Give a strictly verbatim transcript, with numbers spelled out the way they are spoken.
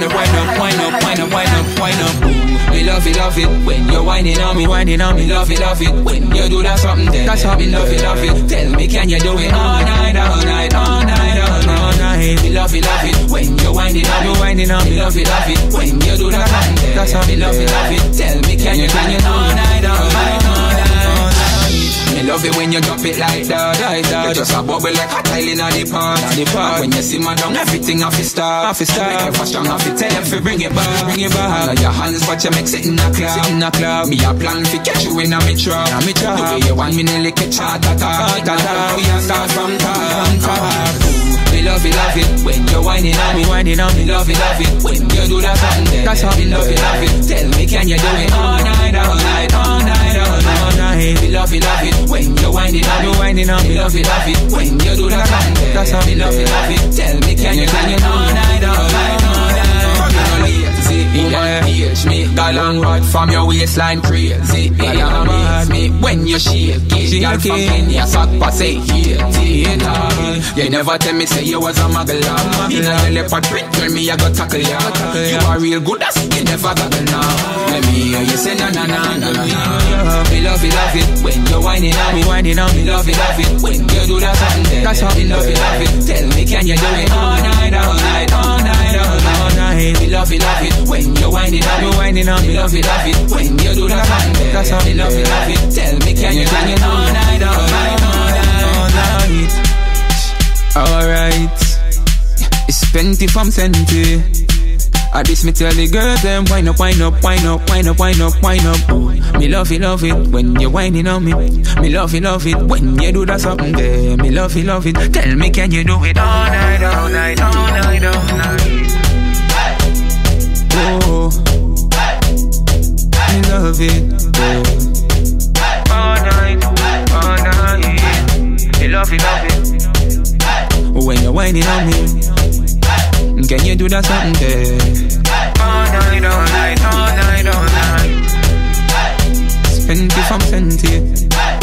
wind up, wind up, wind up, wind up, wind up, wind up. Ooh, we love it, love it when you're winding on me, winding on me. Love it, love it when you do that something. Then that's how we love it, love it. Tell me, can you do it all night, all night, all night, all night, all night? We love it, love it when you're winding on me, winding on me. Love it, love it when you do that something. That's how we love it, love it. Tell me, can you, can you all night, all night, all night? Me love it when you drop it like that, like that. You just a bubble like a tile in a the pot, the pot. When you see my down, everything off your start, off your start. Make it strong, off your tell if you bring it back, bring it back. I know your hands, but you make it in a club, in a club. Me a plan fi catch you in a me trap, in a me trap. The way you want me nearly catch a ta ta ta ta. We a start from top. We love it, love it when you're whining on me, whining on me. Love it, love it when you do that something. That's how we love it, love it. Tell me, can you do it all night, all night, all night, all night, all night? We love it, love it when you're whining on me, whining on me. Love it, love it when you do that something. That's how we love it, love it. Tell me, can you, can you all night, all night, all night? Crazy, me got long rod from your waistline, crazy. Amaze me when you shake it. Girl from Kenya, sock pass it here, theater. You never tell me say you was a muggler. In a leopard print, tell me I got tackle ya. You are real good as you never got now. Let me hear you say na na na na na. We love it, love it when you whining on me, whining on me. Love it, love it when you do that something. That's how we love it, love it. Tell me, can you do it all night, all night, all night, all night? We love it, love it when you're winding on me, winding on me. Love it, love it when you do that thing. That's how we love it, love it. Tell me, can you, can you all night, all night, all night? All right, it's Penti from Penti. At this me tell the girl them wind up, wind up, wind up, wind up, wind up, wind up. Me love it, love it when you're winding on me. Me love it, love it when you do that something there. Me love it, love it. Tell me, can you do it all night, all night, all night, all night? Oh, I love it. Oh. All night, all night. You love it, love it. When you're whining on me, can you do that someday? All night, all night, all night, all night. Penti from Penti.